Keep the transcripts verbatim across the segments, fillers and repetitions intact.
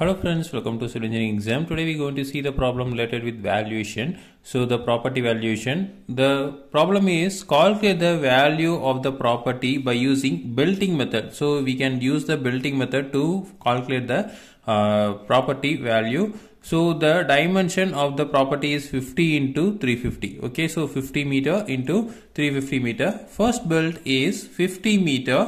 Hello friends, welcome to Civil Engineering exam. Today we are going to see the problem related with valuation. So the property valuation. The problem is calculate the value of the property by using built-in method. So we can use the built-in method to calculate the uh, property value. So the dimension of the property is fifty into three fifty. Okay, so fifty meter into three fifty meter. First built is fifty meter.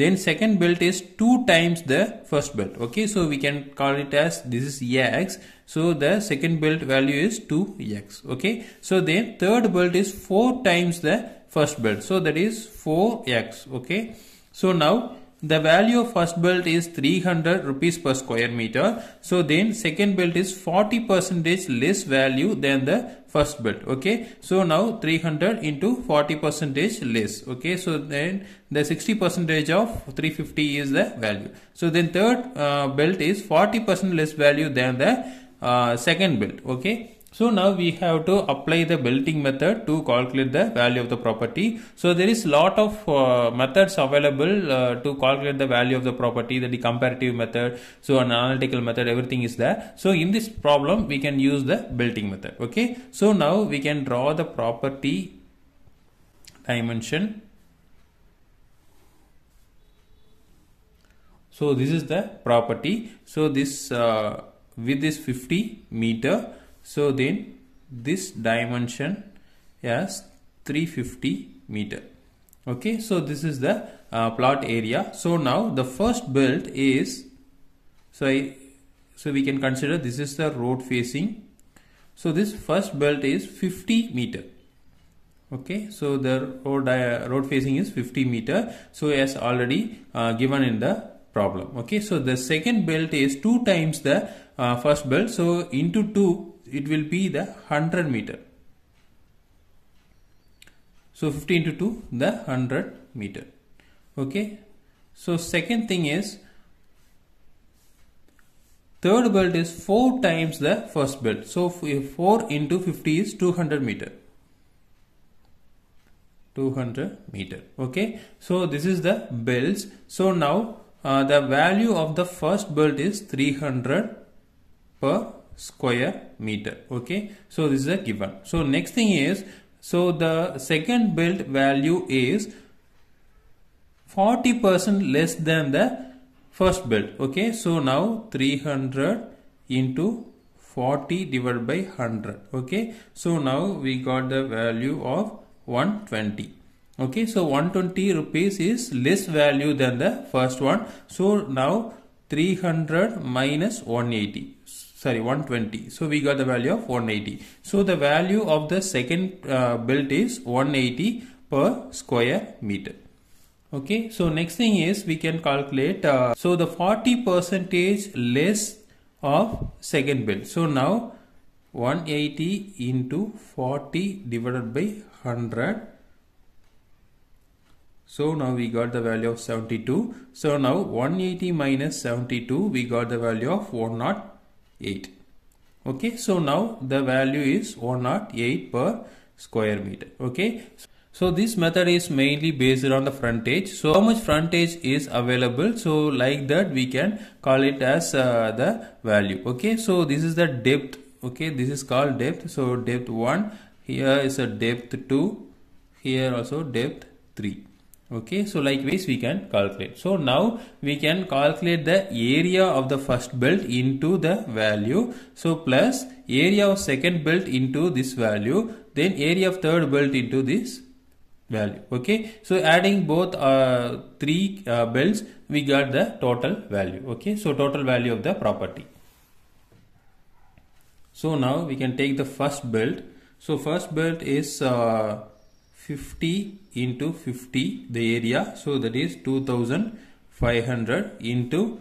Then second belt is two times the first belt. Okay, so we can call it as this is x. So the second belt value is two x. Okay, so then third belt is four times the first belt. So that is four x. Okay, so now the value of first belt is three hundred rupees per square meter. So then second belt is forty percent less value than the first belt. Okay. So now three hundred into forty percent less. Okay. So then the sixty percent of three fifty is the value. So then third uh, belt is forty percent less value than the uh, second belt. Okay. So now we have to apply the built-in method to calculate the value of the property. So there is lot of uh, methods available uh, to calculate the value of the property, the comparative method, so an analytical method, everything is there. So in this problem we can use the built-in method. Okay, so now we can draw the property dimension. So this is the property. So this uh, with this fifty meter. So then this dimension is three fifty meter. Okay, so this is the uh, plot area. So now the first belt is, so, I, so we can consider this is the road facing. So this first belt is fifty meter. Okay, so the road, uh, road facing is fifty meter. So as already uh, given in the problem. Okay, so the second belt is two times the uh, first belt. So into two, it will be the one hundred meter. So fifty into two, the one hundred meter. Okay. So second thing is, third belt is four times the first belt. So four into fifty is two hundred meter. two hundred meter. Okay. So this is the belts. So now uh, the value of the first belt is three hundred per square meter. Okay, so this is a given. So next thing is, so the second belt value is forty percent less than the first belt. Okay, so now three hundred into forty divided by one hundred. Okay, so now we got the value of one hundred twenty. Okay, so one hundred twenty rupees is less value than the first one. So now three hundred minus one hundred eighty sorry one hundred twenty. So we got the value of one hundred eighty. So the value of the second uh, belt is one hundred eighty per square meter. Okay, so next thing is we can calculate uh, so the forty percent less of second belt. So now one hundred eighty into forty divided by one hundred. So now we got the value of seventy-two. So now one hundred eighty minus seventy-two, we got the value of one hundred eight. Okay, so now the value is one hundred eight per square meter. Okay, so this method is mainly based on the frontage. So how much frontage is available, so like that we can call it as uh, the value. Okay, so this is the depth. Okay, this is called depth. So depth one, here is a depth two, here also depth three. Okay, so likewise we can calculate. So now we can calculate the area of the first belt into the value. So plus area of second belt into this value, then area of third belt into this value. Okay, so adding both uh, three uh, belts, we got the total value. Okay, so total value of the property. So now we can take the first belt. So first belt is uh, fifty into fifty, the area. So that is two thousand five hundred into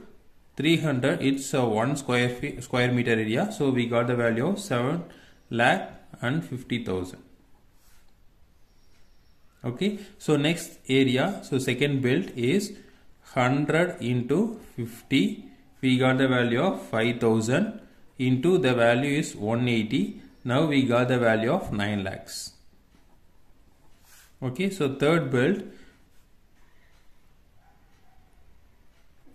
three hundred. It's a one square feet, square meter area. So we got the value of seven lakh and fifty thousand. Okay, so next area, so second belt is one hundred into fifty. We got the value of five thousand into the value is one hundred eighty. Now we got the value of nine lakhs. Okay, so third belt,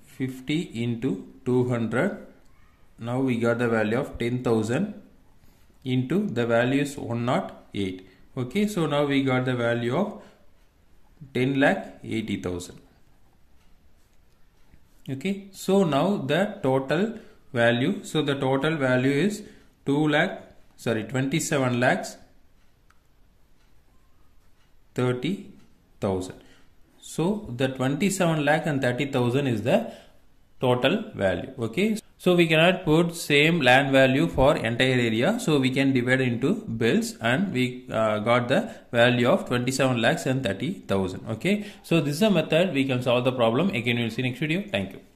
fifty into two hundred, Now we got the value of ten thousand into the value is one hundred eight. Okay, so now we got the value of ten lakh eighty thousand. Okay, so now the total value, so the total value is two lakh, sorry, twenty-seven lakhs thirty thousand. So the twenty-seven lakh and thirty thousand is the total value. Okay, so we cannot put same land value for entire area. So we can divide into bills and we uh, got the value of twenty-seven lakhs and thirty thousand. Okay, so this is a method we can solve the problem. Again, we will see next video. Thank you.